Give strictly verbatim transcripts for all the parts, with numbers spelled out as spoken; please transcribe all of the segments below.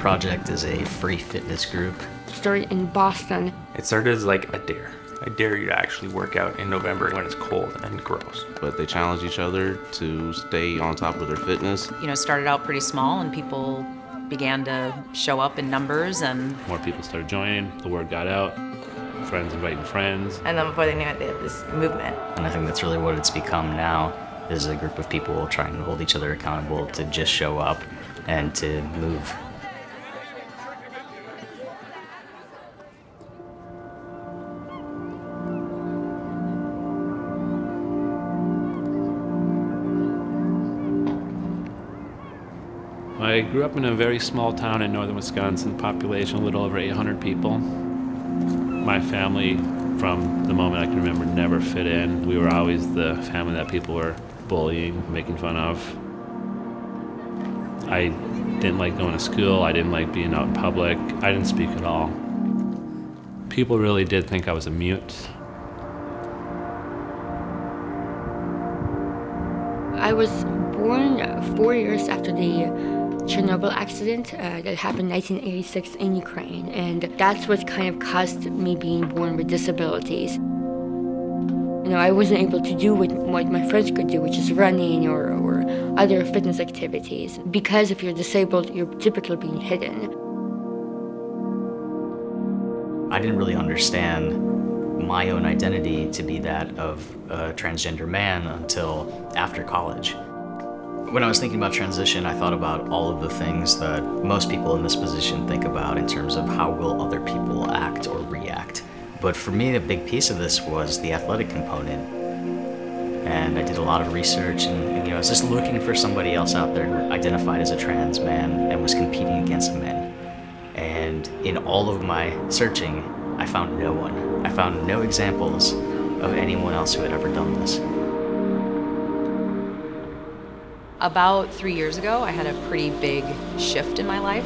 Project is a free fitness group. It started in Boston. It started as like a dare. I dare you to actually work out in November when it's cold and gross. But they challenge each other to stay on top of their fitness. You know, it started out pretty small and people began to show up in numbers, and more people started joining, the word got out, friends inviting friends. And then before they knew it, they had this movement. And I think that's really what it's become now, is a group of people trying to hold each other accountable to just show up and to move. I grew up in a very small town in northern Wisconsin, population a little over eight hundred people. My family, from the moment I can remember, never fit in. We were always the family that people were bullying, making fun of. I didn't like going to school. I didn't like being out in public. I didn't speak at all. People really did think I was a mute. I was born four years after the Chernobyl accident uh, that happened in nineteen eighty-six in Ukraine, and that's what kind of caused me being born with disabilities. You know, I wasn't able to do what, what my friends could do, which is running or, or other fitness activities. Because if you're disabled, you're typically being hidden. I didn't really understand my own identity to be that of a transgender man until after college. When I was thinking about transition, I thought about all of the things that most people in this position think about in terms of how will other people act or react. But for me, the big piece of this was the athletic component. And I did a lot of research, and, and you know, I was just looking for somebody else out there who identified as a trans man and was competing against men. And in all of my searching, I found no one. I found no examples of anyone else who had ever done this. About three years ago, I had a pretty big shift in my life.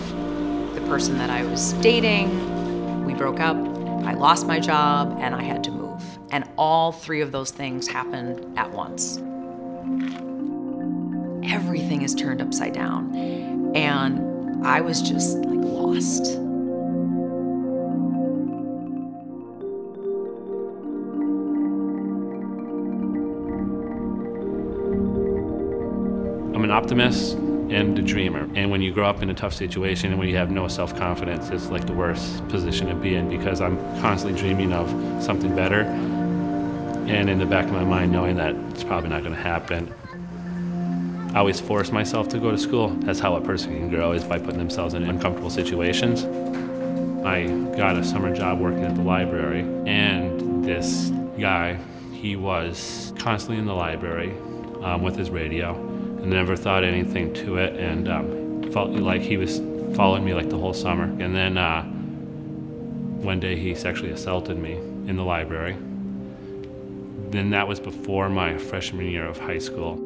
The person that I was dating, we broke up, I lost my job, and I had to move. And all three of those things happened at once. Everything is turned upside down, and I was just like lost. I'm an optimist and a dreamer. And when you grow up in a tough situation and when you have no self-confidence, it's like the worst position to be in, because I'm constantly dreaming of something better. And in the back of my mind, knowing that it's probably not going to happen. I always force myself to go to school. That's how a person can grow, is by putting themselves in uncomfortable situations. I got a summer job working at the library, and this guy, he was constantly in the library um, with his radio. I never thought anything to it, and um, felt like he was following me like the whole summer. And then uh, one day he sexually assaulted me in the library. Then that was before my freshman year of high school.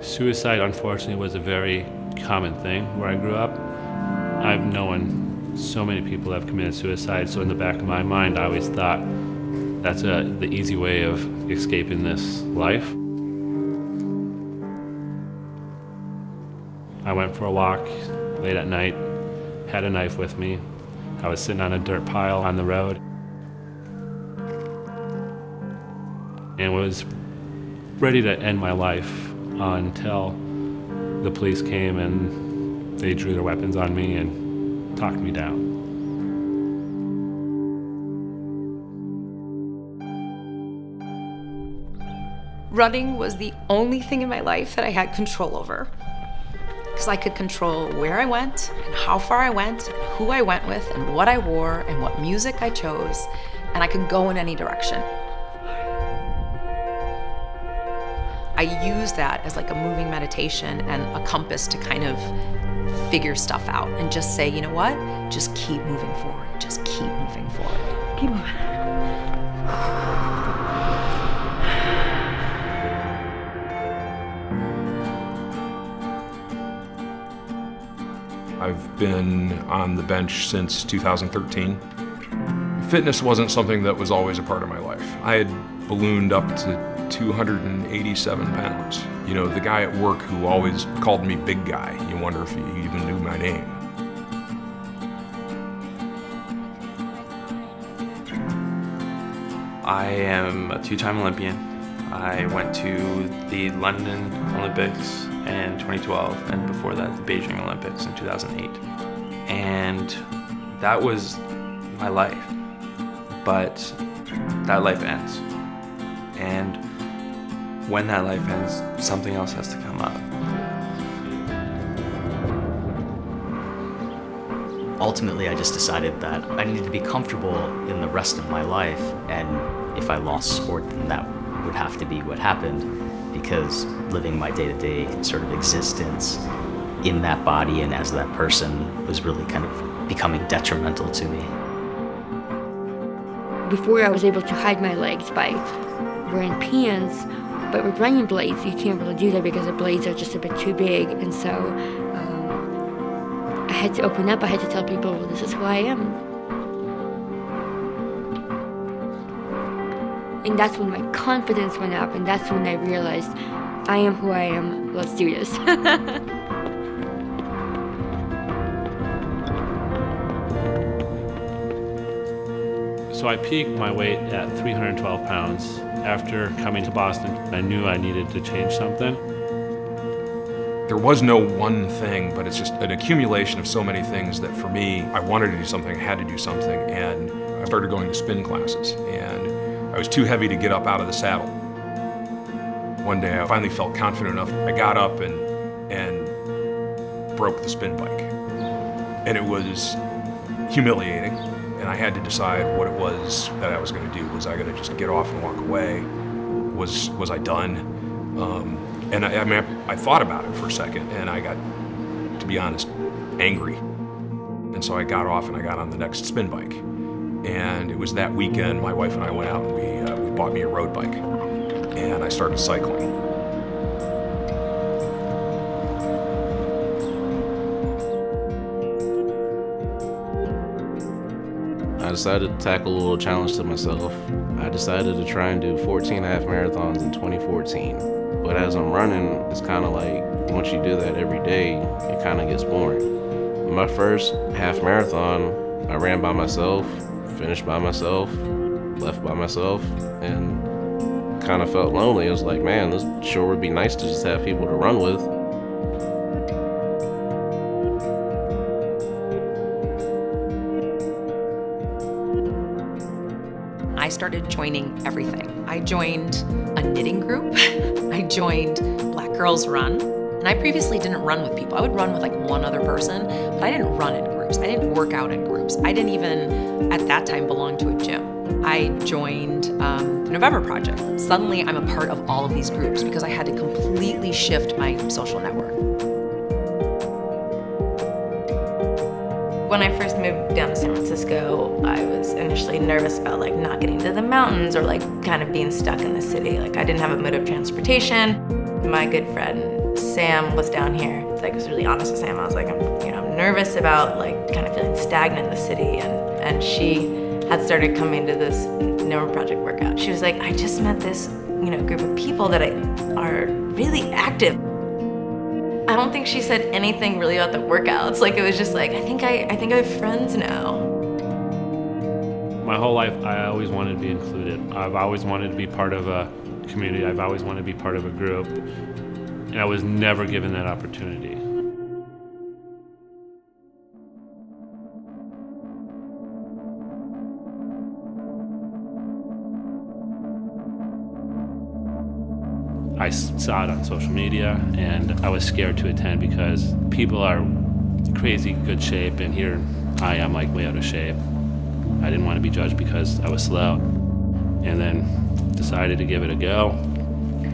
Suicide, unfortunately, was a very common thing where I grew up. I've known so many people that have committed suicide, so in the back of my mind, I always thought, that's a, the easy way of escaping this life. I went for a walk late at night, had a knife with me. I was sitting on a dirt pile on the road. And was ready to end my life until the police came and they drew their weapons on me and talked me down. Running was the only thing in my life that I had control over, because I could control where I went and how far I went and who I went with and what I wore and what music I chose, and I could go in any direction. I used that as like a moving meditation and a compass to kind of figure stuff out and just say, you know what, just keep moving forward, just keep moving forward. Keep moving. I've been on the bench since two thousand thirteen. Fitness wasn't something that was always a part of my life. I had ballooned up to two hundred eighty-seven pounds. You know, the guy at work who always called me big guy, you wonder if he even knew my name. I am a two-time Olympian. I went to the London Olympics in twenty twelve, and before that, the Beijing Olympics in two thousand eight. And that was my life, but that life ends. And when that life ends, something else has to come up. Ultimately, I just decided that I needed to be comfortable in the rest of my life, and if I lost sport, then that would have to be what happened, because living my day-to-day sort of existence in that body and as that person was really kind of becoming detrimental to me. Before, I was able to hide my legs by wearing pants, but with running blades, you can't really do that because the blades are just a bit too big. And so um, I had to open up. I had to tell people, well, this is who I am. And that's when my confidence went up, and that's when I realized, I am who I am, let's do this. So I peaked my weight at three hundred twelve pounds. After coming to Boston, I knew I needed to change something. There was no one thing, but it's just an accumulation of so many things that for me, I wanted to do something, I had to do something, and I started going to spin classes, and I was too heavy to get up out of the saddle. One day I finally felt confident enough, I got up and, and broke the spin bike. And it was humiliating. And I had to decide what it was that I was going to do. Was I going to just get off and walk away? Was was I done? Um, and I, I, mean, I, I thought about it for a second, and I got, to be honest, angry. And so I got off and I got on the next spin bike. And it was that weekend my wife and I went out and we, uh, we bought me a road bike. And I started cycling. I decided to tackle a little challenge to myself. I decided to try and do fourteen and a half marathons in twenty fourteen. But as I'm running, it's kind of like, once you do that every day, it kind of gets boring. My first half marathon, I ran by myself, finished by myself, left by myself, and kind of felt lonely. I was like, man, this sure would be nice to just have people to run with. I started joining everything. I joined a knitting group. I joined Black Girls Run. And I previously didn't run with people. I would run with like one other person, but I didn't run in groups. I didn't work out in groups. I didn't even, at that time, belong to a gym. I joined um, the November Project. Suddenly, I'm a part of all of these groups because I had to completely shift my social network. When I first moved down to San Francisco, I was initially nervous about like not getting to the mountains or like kind of being stuck in the city. Like I didn't have a mode of transportation. My good friend Sam was down here. Like I was really honest with Sam. I was like, I'm, you know, I'm nervous about like kind of feeling stagnant in the city, and and she had started coming to this November Project workout. She was like, I just met this, you know, group of people that I, are really active. I don't think she said anything really about the workouts. Like it was just like, I think I, I think I have friends now. My whole life, I always wanted to be included. I've always wanted to be part of a community. I've always wanted to be part of a group. And I was never given that opportunity. I saw it on social media, and I was scared to attend because people are crazy good shape, and here I am like way out of shape. I didn't want to be judged because I was slow, and then decided to give it a go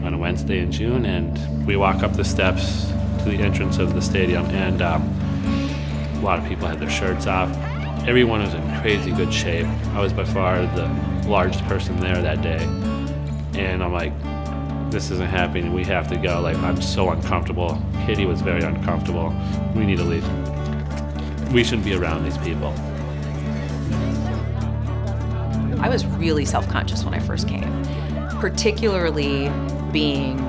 on a Wednesday in June, and we walk up the steps to the entrance of the stadium, and um, a lot of people had their shirts off. Everyone was in crazy good shape. I was by far the largest person there that day, and I'm like, this isn't happening, we have to go. Like, I'm so uncomfortable. Katie was very uncomfortable. We need to leave. We shouldn't be around these people. I was really self-conscious when I first came, particularly being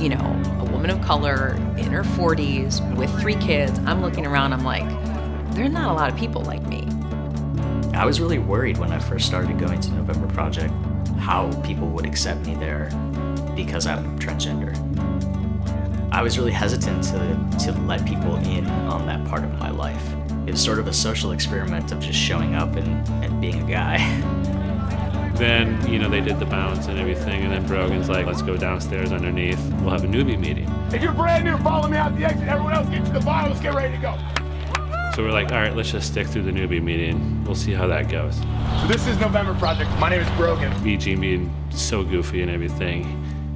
you know, a woman of color in her forties with three kids. I'm looking around, I'm like, there are not a lot of people like me. I was really worried when I first started going to November Project how people would accept me there because I'm transgender. I was really hesitant to, to let people in on that part of my life. It was sort of a social experiment of just showing up and, and being a guy. Then, you know, they did the bounce and everything, and then Brogan's like, let's go downstairs underneath, we'll have a newbie meeting. If you're brand new, follow me out the exit, everyone else get to the bottom, let's get ready to go. So we're like, all right, let's just stick through the newbie meeting. We'll see how that goes. So this is November Project. My name is Brogan. B G being so goofy and everything,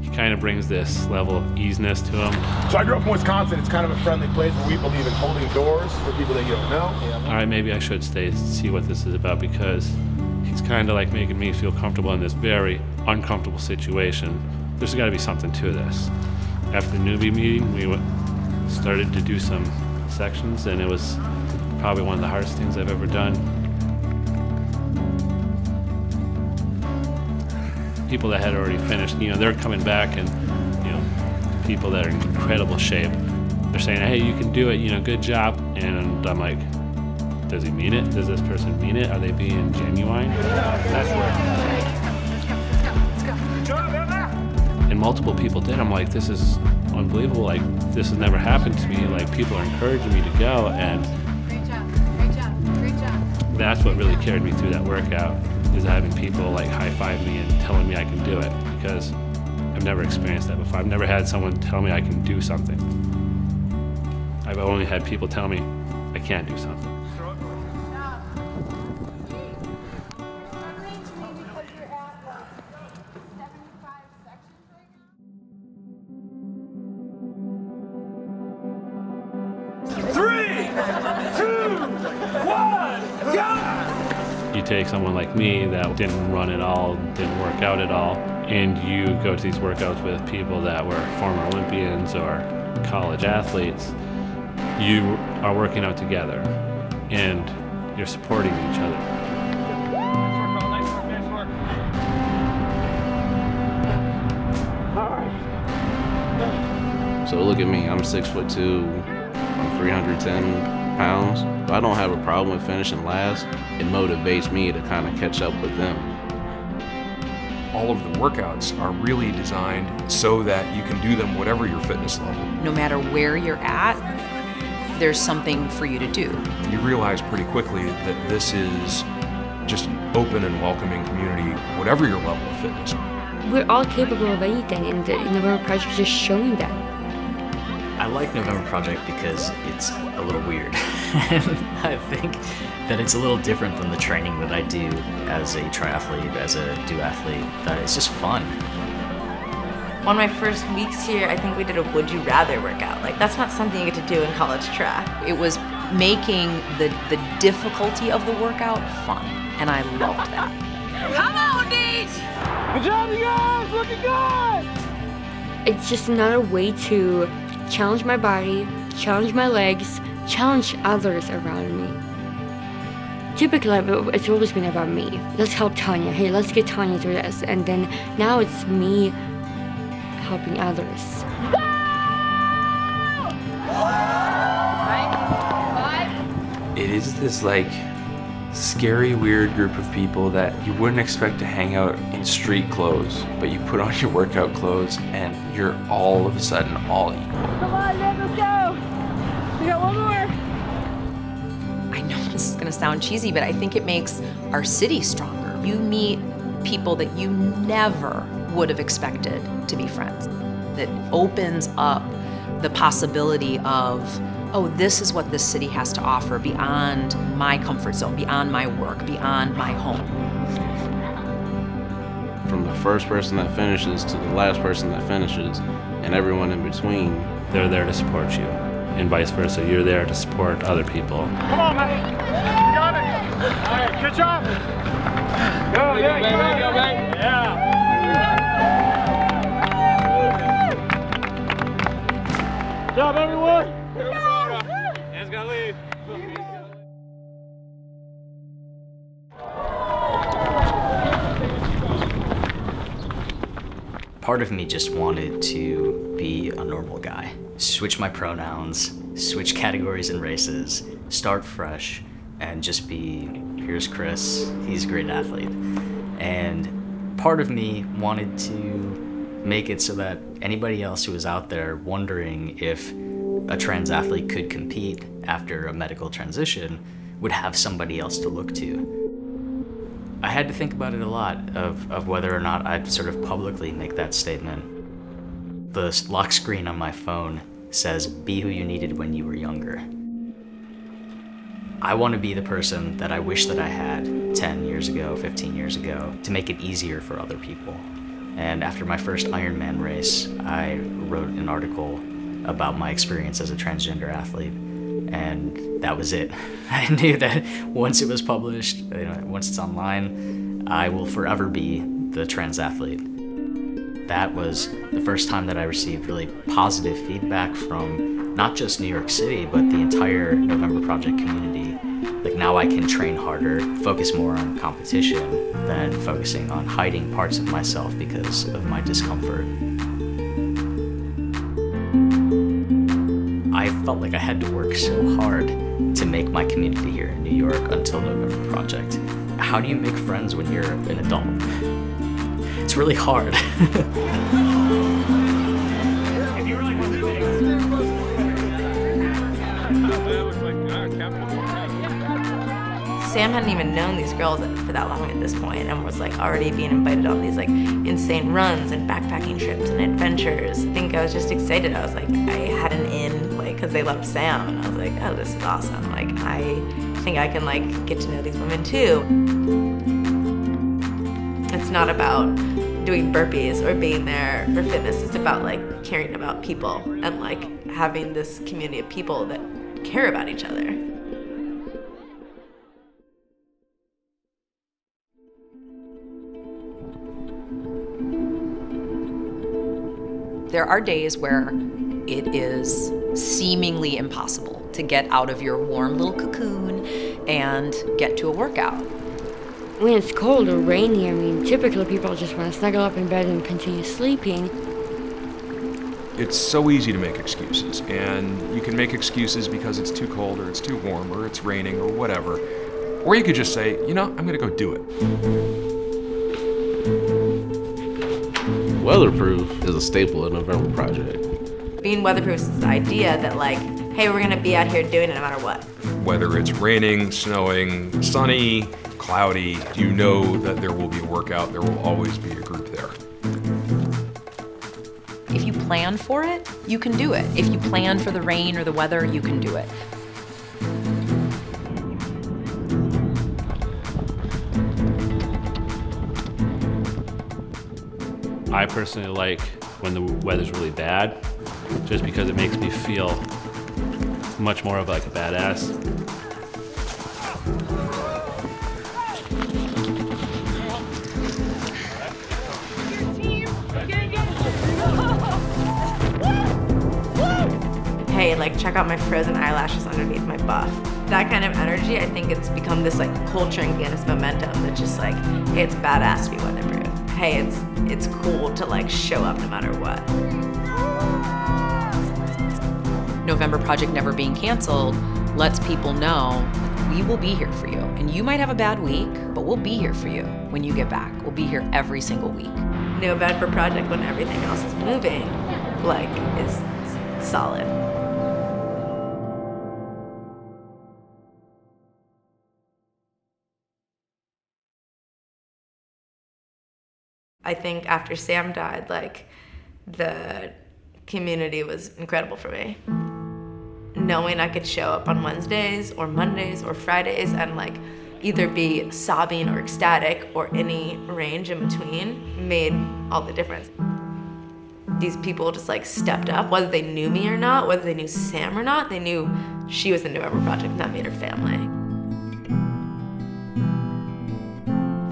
he kind of brings this level of easiness to him. So I grew up in Wisconsin. It's kind of a friendly place where we believe in holding doors for people that you don't know. Yeah. All right, maybe I should stay to see what this is about, because he's kind of like making me feel comfortable in this very uncomfortable situation. There's got to be something to this. After the newbie meeting, we went, started to do some sections, and it was probably one of the hardest things I've ever done. People that had already finished, you know, they're coming back, and, you know, people that are in incredible shape, they're saying, hey, you can do it, you know, good job. And I'm like, does he mean it? Does this person mean it? Are they being genuine? That's where. Let's go, let's go. And multiple people did. I'm like, this is unbelievable. Like, this has never happened to me. Like, people are encouraging me to go, and that's what really carried me through that workout, is having people like high-five me and telling me I can do it, because I've never experienced that before. I've never had someone tell me I can do something. I've only had people tell me I can't do something. You take someone like me that didn't run at all, didn't work out at all, and you go to these workouts with people that were former Olympians or college athletes. You are working out together, and you're supporting each other. Nice work, nice work, nice work. All right. So look at me, I'm six foot two, I'm three hundred ten pounds. I don't have a problem with finishing last. It motivates me to kind of catch up with them. All of the workouts are really designed so that you can do them whatever your fitness level. No matter where you're at, there's something for you to do. You realize pretty quickly that this is just an open and welcoming community, whatever your level of fitness. We're all capable of anything, and the November Project is just showing that. I like November Project because it's a little weird. I think that it's a little different than the training that I do as a triathlete, as a duathlete, that it's just fun. One of my first weeks here, I think we did a Would You Rather workout. Like, that's not something you get to do in college track. It was making the, the difficulty of the workout fun, and I loved that. Come on, Deej! Good job, you guys! Looking good! It's just another way to challenge my body, challenge my legs, challenge others around me. Typically, it's always been about me. Let's help Tanya. Hey, let's get Tanya through this. And then now it's me helping others. Go! It is this like scary, weird group of people that you wouldn't expect to hang out in street clothes, but you put on your workout clothes and you're all of a sudden all equal. Come on, Ned, let's go. We got one more. I know this is gonna sound cheesy, but I think it makes our city stronger. You meet people that you never would have expected to be friends. That opens up the possibility of, oh, this is what this city has to offer beyond my comfort zone, beyond my work, beyond my home. From the first person that finishes to the last person that finishes, and everyone in between, they're there to support you, and vice versa. You're there to support other people. Come on, man. You got it. All right, good job. Go, yeah, go, man, go, man. Yeah. Good job, everyone. Part of me just wanted to be a normal guy. Switch my pronouns, switch categories and races, start fresh, and just be, here's Chris, he's a great athlete. And part of me wanted to make it so that anybody else who was out there wondering if a trans athlete could compete after a medical transition would have somebody else to look to. I had to think about it a lot of, of whether or not I'd sort of publicly make that statement. The lock screen on my phone says, be who you needed when you were younger. I want to be the person that I wish that I had ten years ago, fifteen years ago, to make it easier for other people. And after my first Ironman race, I wrote an article about my experience as a transgender athlete. And that was it. I knew that once it was published, you know, once it's online, I will forever be the trans athlete. That was the first time that I received really positive feedback from not just New York City, but the entire November Project community. Like, now I can train harder, focus more on competition than focusing on hiding parts of myself because of my discomfort. I felt like I had to work so hard to make my community here in New York until November Project. How do you make friends when you're an adult? It's really hard. Sam hadn't even known these girls for that long at this point, and was like already being invited on these like insane runs and backpacking trips and adventures. I think I was just excited. I was like, I had an in, like, because they loved Sam, and I was like, oh, this is awesome. Like, I think I can like get to know these women too. It's not about doing burpees or being there for fitness. It's about like caring about people and like having this community of people that care about each other. There are days where it is seemingly impossible to get out of your warm little cocoon and get to a workout. When it's cold or rainy, I mean, typically people just want to snuggle up in bed and continue sleeping. It's so easy to make excuses, and you can make excuses because it's too cold or it's too warm or it's raining or whatever. Or you could just say, you know, I'm going to go do it. Weatherproof is a staple of the November Project. Being weatherproof is the idea that, like, hey, we're gonna be out here doing it no matter what. Whether it's raining, snowing, sunny, cloudy, you know that there will be a workout, there will always be a group there. If you plan for it, you can do it. If you plan for the rain or the weather, you can do it. I personally like when the weather's really bad, just because it makes me feel much more of like a badass. Hey, like, check out my frozen eyelashes underneath my buff. That kind of energy, I think it's become this like culture and Guinness momentum that's just like, hey, it's badass to be weatherproof. Hey, it's it's cool to like show up no matter what. November Project never being canceled lets people know we will be here for you. And you might have a bad week, but we'll be here for you when you get back. We'll be here every single week. November Project, when everything else is moving, like, is solid. I think after Sam died, like, the community was incredible for me. Knowing I could show up on Wednesdays or Mondays or Fridays and like either be sobbing or ecstatic or any range in between made all the difference. These people just like stepped up, whether they knew me or not, whether they knew Sam or not, they knew she was the November Project and that made her family.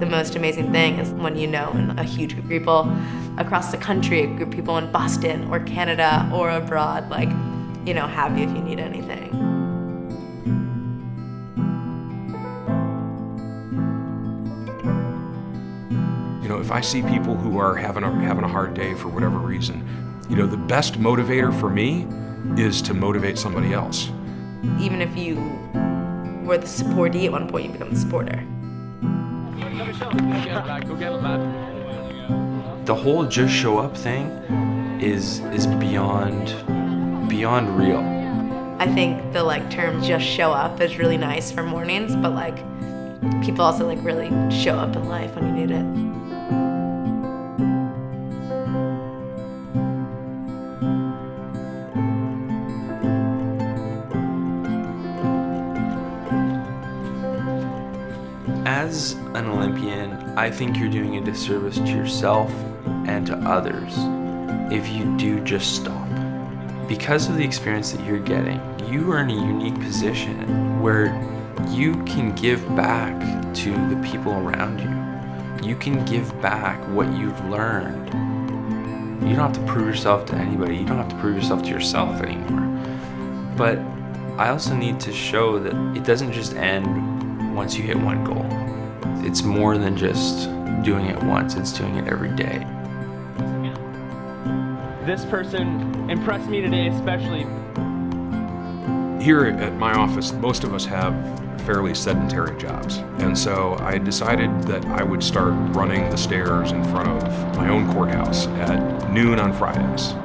The most amazing thing is when you know a huge group of people across the country, a group of people in Boston or Canada or abroad, like, you know, have you if you need anything. You know, if I see people who are having a, having a hard day for whatever reason, you know, the best motivator for me is to motivate somebody else. Even if you were the supportee at one point, you become the supporter. The whole just show up thing is is beyond beyond real. I think the like term just show up is really nice for mornings, but like people also like really show up in life when you need it. As an Olympian, I think you're doing a disservice to yourself and to others if you do just stop. Because of the experience that you're getting, you are in a unique position where you can give back to the people around you. You can give back what you've learned. You don't have to prove yourself to anybody. You don't have to prove yourself to yourself anymore. But I also need to show that it doesn't just end once you hit one goal. It's more than just doing it once, it's doing it every day. This person impressed me today especially. Here at my office, most of us have fairly sedentary jobs. And so I decided that I would start running the stairs in front of my own courthouse at noon on Fridays.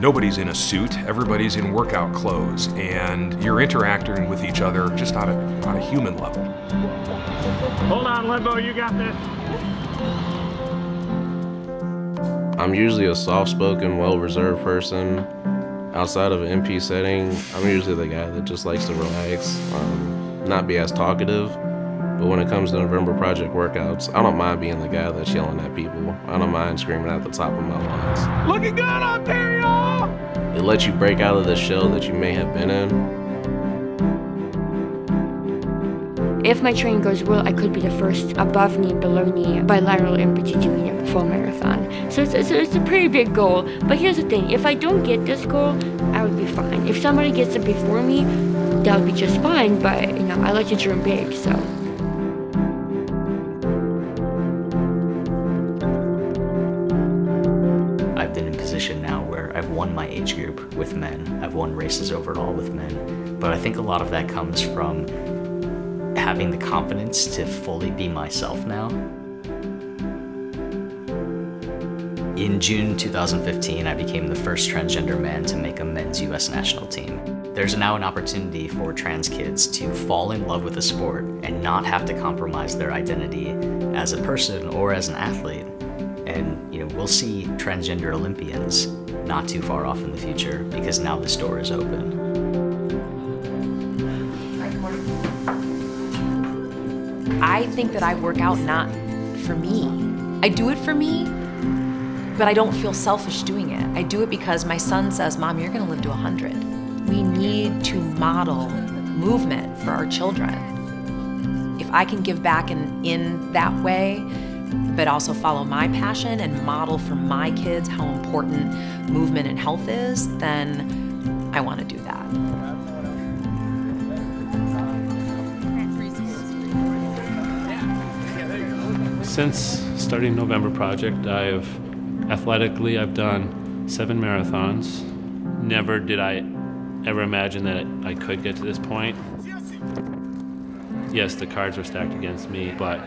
Nobody's in a suit, everybody's in workout clothes, and you're interacting with each other just on a, on a human level. Hold on, Limbo, you got this. I'm usually a soft-spoken, well-reserved person. Outside of an M P setting, I'm usually the guy that just likes to relax, um, not be as talkative. But when it comes to November Project workouts, I don't mind being the guy that's yelling at people. I don't mind screaming at the top of my lungs. Looking good up here, y'all! It lets you break out of the shell that you may have been in. If my training goes well, I could be the first above knee, below knee, bilateral M P T doing a full marathon. So it's, it's, it's a pretty big goal. But here's the thing, if I don't get this goal, I would be fine. If somebody gets it before me, that would be just fine, but you know, I like to dream big, so. Now where I've won my age group with men. I've won races overall with men. But I think a lot of that comes from having the confidence to fully be myself now. In June two thousand fifteen, I became the first transgender man to make a men's U S national team. There's now an opportunity for trans kids to fall in love with a sport and not have to compromise their identity as a person or as an athlete. And you know, we'll see transgender Olympians not too far off in the future because now this door is open. I think that I work out not for me. I do it for me, but I don't feel selfish doing it. I do it because my son says, Mom, you're gonna live to one hundred. We need to model movement for our children. If I can give back in, in that way, but also follow my passion and model for my kids how important movement and health is, then I want to do that. Since starting November Project, I've athletically, I've done seven marathons. Never did I ever imagine that I could get to this point. Yes, the cards were stacked against me, but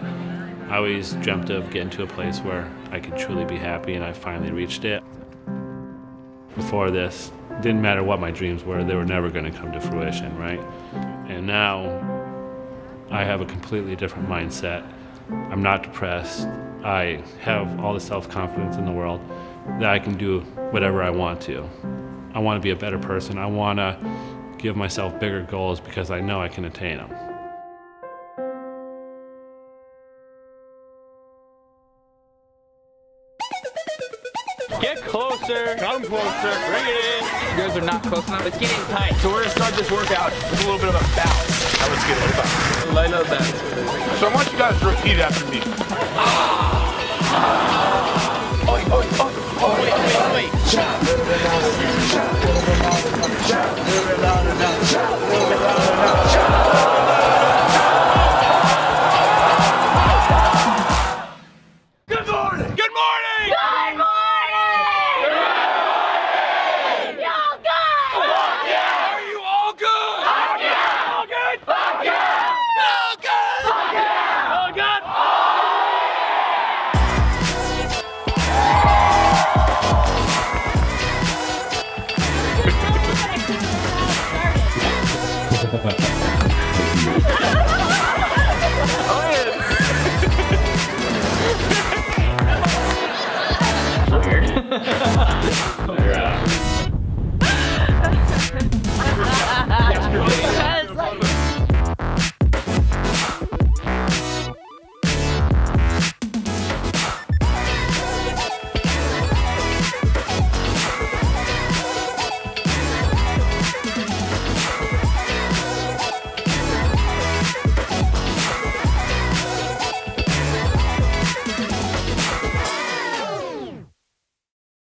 I always dreamt of getting to a place where I could truly be happy, and I finally reached it. Before this, it didn't matter what my dreams were, they were never going to come to fruition, right? And now, I have a completely different mindset. I'm not depressed. I have all the self-confidence in the world that I can do whatever I want to. I want to be a better person. I want to give myself bigger goals because I know I can attain them. Get closer, come closer, bring it in. You guys are not close enough, it's getting tight. So we're gonna start this workout with a little bit of a bounce. That was good, what about? Light up that. So I want you guys to repeat after me. Ah! Oi, oi, oi, oi, oi, oi, oi. Good morning! Good morning! Good morning! Yeah!